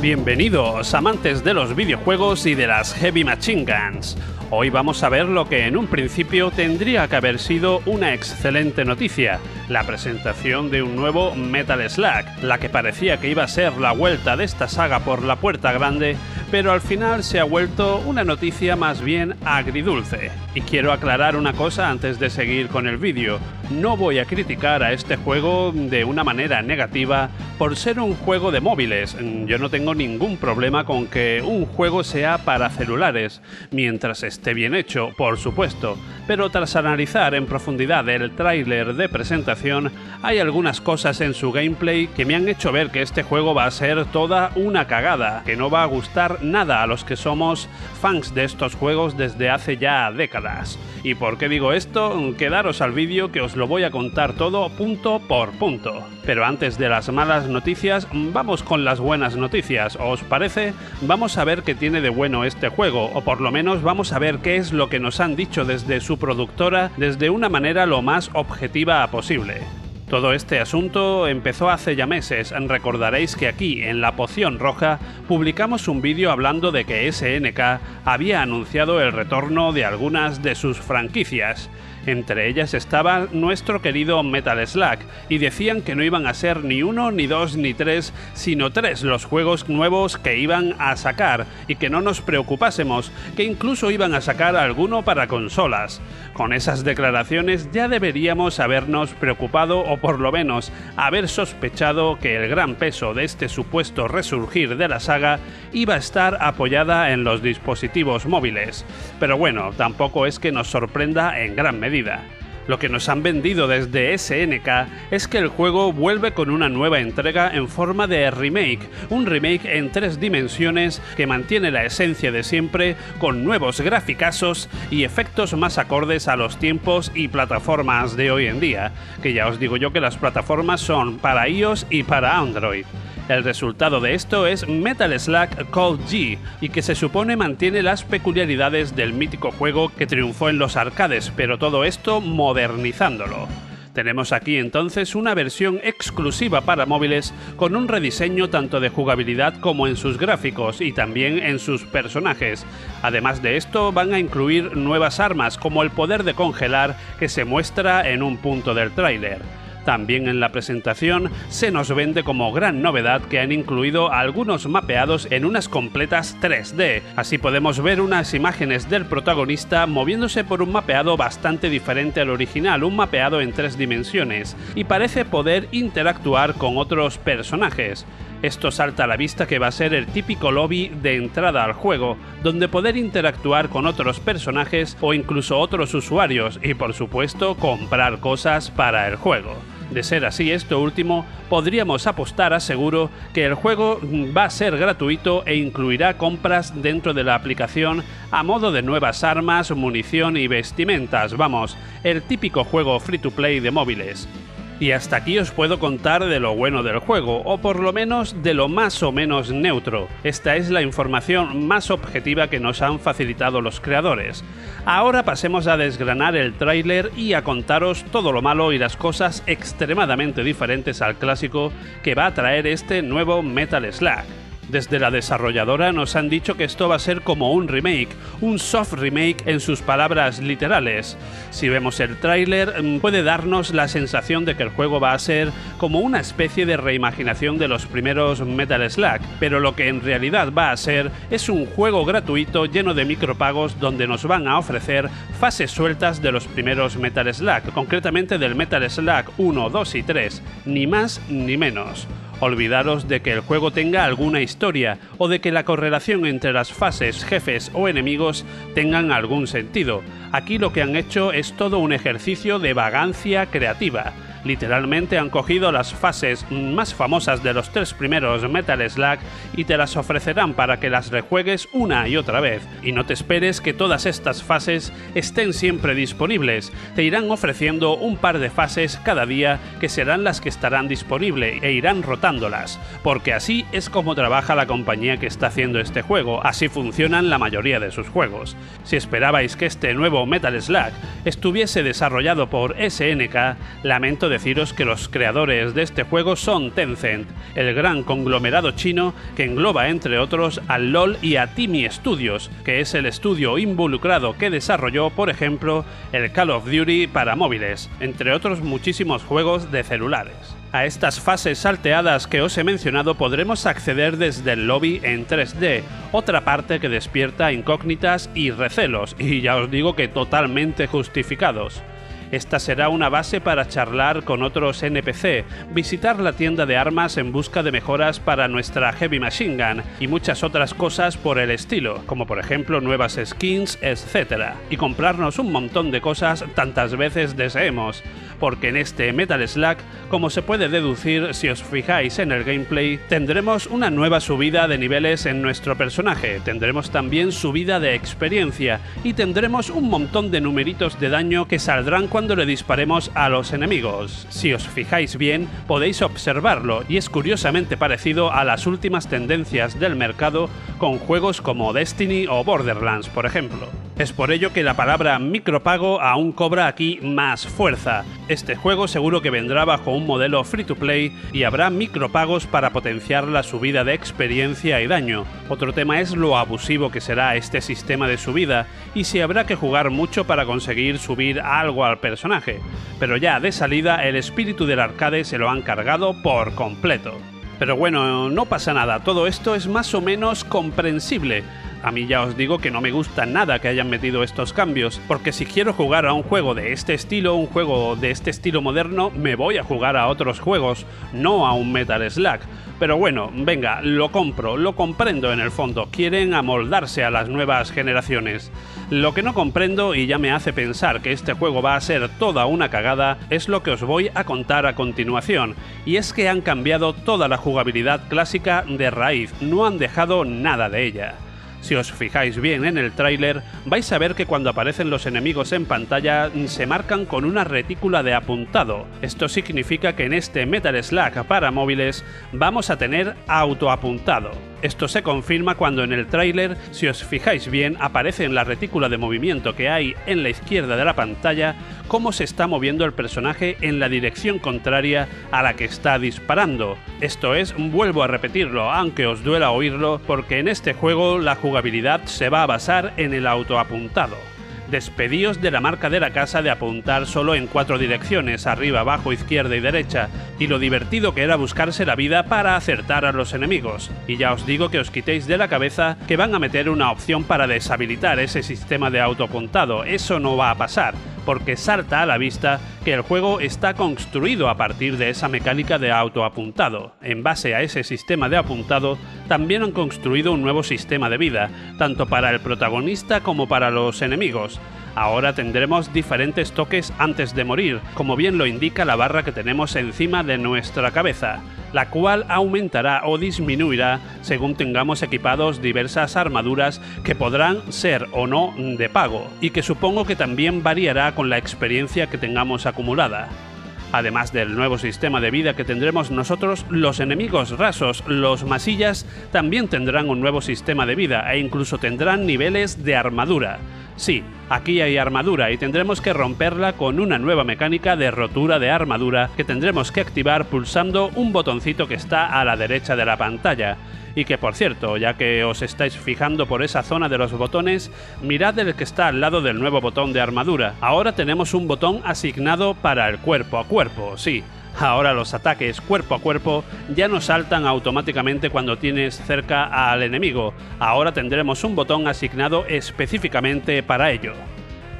Bienvenidos, amantes de los videojuegos y de las Heavy Machine Guns. Hoy vamos a ver lo que en un principio tendría que haber sido una excelente noticia, la presentación de un nuevo Metal Slug, la que parecía que iba a ser la vuelta de esta saga por la puerta grande, pero al final se ha vuelto una noticia más bien agridulce. Y quiero aclarar una cosa antes de seguir con el vídeo. No voy a criticar a este juego de una manera negativa por ser un juego de móviles. Yo no tengo ningún problema con que un juego sea para celulares, mientras esté bien hecho, por supuesto. Pero tras analizar en profundidad el tráiler de presentación, hay algunas cosas en su gameplay que me han hecho ver que este juego va a ser toda una cagada, que no va a gustar nada a los que somos fans de estos juegos desde hace ya décadas. ¿Y por qué digo esto? Quedaros al vídeo que os lo voy a contar todo punto por punto. Pero antes de las malas noticias, vamos con las buenas noticias, ¿os parece? Vamos a ver qué tiene de bueno este juego, o por lo menos vamos a ver qué es lo que nos han dicho desde su productora desde una manera lo más objetiva posible. Todo este asunto empezó hace ya meses. Recordaréis que aquí, en La Poción Roja, publicamos un vídeo hablando de que SNK había anunciado el retorno de algunas de sus franquicias. Entre ellas estaba nuestro querido Metal Slug, y decían que no iban a ser ni uno, ni dos, ni tres, sino tres los juegos nuevos que iban a sacar, y que no nos preocupásemos, que incluso iban a sacar alguno para consolas. Con esas declaraciones ya deberíamos habernos preocupado, o por lo menos haber sospechado que el gran peso de este supuesto resurgir de la saga iba a estar apoyada en los dispositivos móviles. Pero bueno, tampoco es que nos sorprenda en gran medida. Lo que nos han vendido desde SNK es que el juego vuelve con una nueva entrega en forma de remake, un remake en 3 dimensiones que mantiene la esencia de siempre con nuevos graficazos y efectos más acordes a los tiempos y plataformas de hoy en día, que ya os digo yo que las plataformas son para iOS y para Android. El resultado de esto es Metal Slug Code G, y que se supone mantiene las peculiaridades del mítico juego que triunfó en los arcades, pero todo esto modernizándolo. Tenemos aquí entonces una versión exclusiva para móviles con un rediseño tanto de jugabilidad como en sus gráficos y también en sus personajes. Además de esto, van a incluir nuevas armas como el poder de congelar que se muestra en un punto del tráiler. También en la presentación se nos vende como gran novedad que han incluido algunos mapeados en unas completas 3D. Así podemos ver unas imágenes del protagonista moviéndose por un mapeado bastante diferente al original, un mapeado en 3 dimensiones, y parece poder interactuar con otros personajes. Esto salta a la vista que va a ser el típico lobby de entrada al juego, donde poder interactuar con otros personajes o incluso otros usuarios y, por supuesto, comprar cosas para el juego. De ser así esto último, podríamos apostar a seguro que el juego va a ser gratuito e incluirá compras dentro de la aplicación a modo de nuevas armas, munición y vestimentas, vamos, el típico juego free to play de móviles. Y hasta aquí os puedo contar de lo bueno del juego, o por lo menos de lo más o menos neutro. Esta es la información más objetiva que nos han facilitado los creadores. Ahora pasemos a desgranar el tráiler y a contaros todo lo malo y las cosas extremadamente diferentes al clásico que va a traer este nuevo Metal Slug. Desde la desarrolladora nos han dicho que esto va a ser como un remake, un soft remake en sus palabras literales. Si vemos el tráiler, puede darnos la sensación de que el juego va a ser como una especie de reimaginación de los primeros Metal Slug, pero lo que en realidad va a ser es un juego gratuito lleno de micropagos donde nos van a ofrecer fases sueltas de los primeros Metal Slug, concretamente del Metal Slug 1, 2 y 3, ni más ni menos. Olvidaros de que el juego tenga alguna historia o de que la correlación entre las fases, jefes o enemigos tengan algún sentido. Aquí lo que han hecho es todo un ejercicio de vagancia creativa. Literalmente han cogido las fases más famosas de los 3 primeros Metal Slug y te las ofrecerán para que las rejuegues una y otra vez. Y no te esperes que todas estas fases estén siempre disponibles. Te irán ofreciendo un par de fases cada día que serán las que estarán disponibles e irán rotándolas. Porque así es como trabaja la compañía que está haciendo este juego. Así funcionan la mayoría de sus juegos. Si esperabais que este nuevo Metal Slug estuviese desarrollado por SNK, lamento deciros que los creadores de este juego son Tencent, el gran conglomerado chino que engloba entre otros a LOL y a Timi Studios, que es el estudio involucrado que desarrolló, por ejemplo, el Call of Duty para móviles, entre otros muchísimos juegos de celulares. A estas fases salteadas que os he mencionado podremos acceder desde el lobby en 3D, otra parte que despierta incógnitas y recelos, y ya os digo que totalmente justificados. Esta será una base para charlar con otros NPC, visitar la tienda de armas en busca de mejoras para nuestra Heavy Machine Gun y muchas otras cosas por el estilo, como por ejemplo nuevas skins, etc. Y comprarnos un montón de cosas tantas veces deseemos, porque en este Metal Slug, como se puede deducir si os fijáis en el gameplay, tendremos una nueva subida de niveles en nuestro personaje, tendremos también subida de experiencia y tendremos un montón de numeritos de daño que saldrán cuando le disparemos a los enemigos. Si os fijáis bien, podéis observarlo y es curiosamente parecido a las últimas tendencias del mercado con juegos como Destiny o Borderlands, por ejemplo. Es por ello que la palabra micropago aún cobra aquí más fuerza. Este juego seguro que vendrá bajo un modelo free to play y habrá micropagos para potenciar la subida de experiencia y daño. Otro tema es lo abusivo que será este sistema de subida y si habrá que jugar mucho para conseguir subir algo al personaje, pero ya de salida el espíritu del arcade se lo han cargado por completo. Pero bueno, no pasa nada, todo esto es más o menos comprensible. A mí ya os digo que no me gusta nada que hayan metido estos cambios, porque si quiero jugar a un juego de este estilo, un juego de este estilo moderno, me voy a jugar a otros juegos, no a un Metal Slug. Pero bueno, venga, lo compro, lo comprendo en el fondo, quieren amoldarse a las nuevas generaciones. Lo que no comprendo y ya me hace pensar que este juego va a ser toda una cagada es lo que os voy a contar a continuación, y es que han cambiado toda la jugabilidad clásica de raíz, no han dejado nada de ella. Si os fijáis bien en el tráiler, vais a ver que cuando aparecen los enemigos en pantalla se marcan con una retícula de apuntado. Esto significa que en este Metal Slug para móviles vamos a tener autoapuntado. Esto se confirma cuando en el tráiler, si os fijáis bien, aparece en la retícula de movimiento que hay en la izquierda de la pantalla cómo se está moviendo el personaje en la dirección contraria a la que está disparando. Esto es, vuelvo a repetirlo, aunque os duela oírlo, porque en este juego la jugabilidad se va a basar en el autoapuntado. Despedíos de la marca de la casa de apuntar solo en 4 direcciones, arriba, abajo, izquierda y derecha, y lo divertido que era buscarse la vida para acertar a los enemigos. Y ya os digo que os quitéis de la cabeza que van a meter una opción para deshabilitar ese sistema de autoapuntado, eso no va a pasar, porque salta a la vista que el juego está construido a partir de esa mecánica de autoapuntado. En base a ese sistema de apuntado, también han construido un nuevo sistema de vida, tanto para el protagonista como para los enemigos. Ahora tendremos diferentes toques antes de morir, como bien lo indica la barra que tenemos encima de nuestra cabeza, la cual aumentará o disminuirá según tengamos equipados diversas armaduras que podrán ser o no de pago, y que supongo que también variará con la experiencia que tengamos acumulada. Además del nuevo sistema de vida que tendremos nosotros, los enemigos rasos, los masillas, también tendrán un nuevo sistema de vida e incluso tendrán niveles de armadura. Sí, aquí hay armadura y tendremos que romperla con una nueva mecánica de rotura de armadura que tendremos que activar pulsando un botoncito que está a la derecha de la pantalla. Y que por cierto, ya que os estáis fijando por esa zona de los botones, mirad el que está al lado del nuevo botón de armadura. Ahora tenemos un botón asignado para el cuerpo a cuerpo, sí. Ahora los ataques cuerpo a cuerpo ya no saltan automáticamente cuando tienes cerca al enemigo. Ahora tendremos un botón asignado específicamente para ello.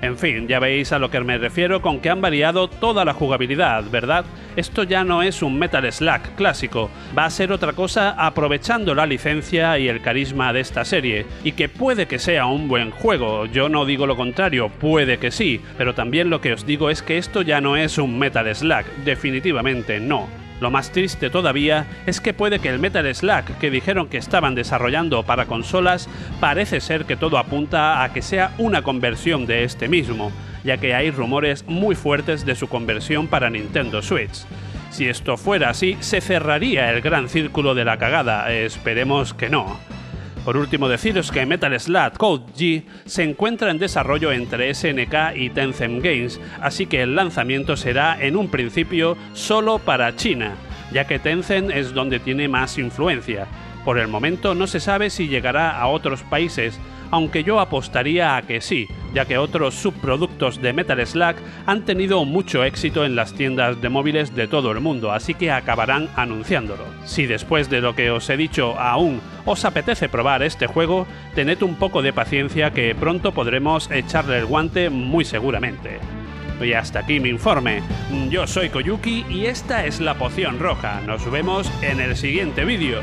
En fin, ya veis a lo que me refiero con que han variado toda la jugabilidad, ¿verdad? Esto ya no es un Metal Slug clásico, va a ser otra cosa aprovechando la licencia y el carisma de esta serie, y que puede que sea un buen juego, yo no digo lo contrario, puede que sí, pero también lo que os digo es que esto ya no es un Metal Slug, definitivamente no. Lo más triste todavía es que puede que el Metal Slug que dijeron que estaban desarrollando para consolas parece ser que todo apunta a que sea una conversión de este mismo, ya que hay rumores muy fuertes de su conversión para Nintendo Switch. Si esto fuera así, se cerraría el gran círculo de la cagada, esperemos que no. Por último, deciros que Metal Slug Code G se encuentra en desarrollo entre SNK y Tencent Games, así que el lanzamiento será en un principio solo para China, ya que Tencent es donde tiene más influencia. Por el momento no se sabe si llegará a otros países, aunque yo apostaría a que sí, ya que otros subproductos de Metal Slug han tenido mucho éxito en las tiendas de móviles de todo el mundo, así que acabarán anunciándolo. Si después de lo que os he dicho aún os apetece probar este juego, tened un poco de paciencia que pronto podremos echarle el guante muy seguramente. Y hasta aquí mi informe. Yo soy Koyuki y esta es La Poción Roja. Nos vemos en el siguiente vídeo.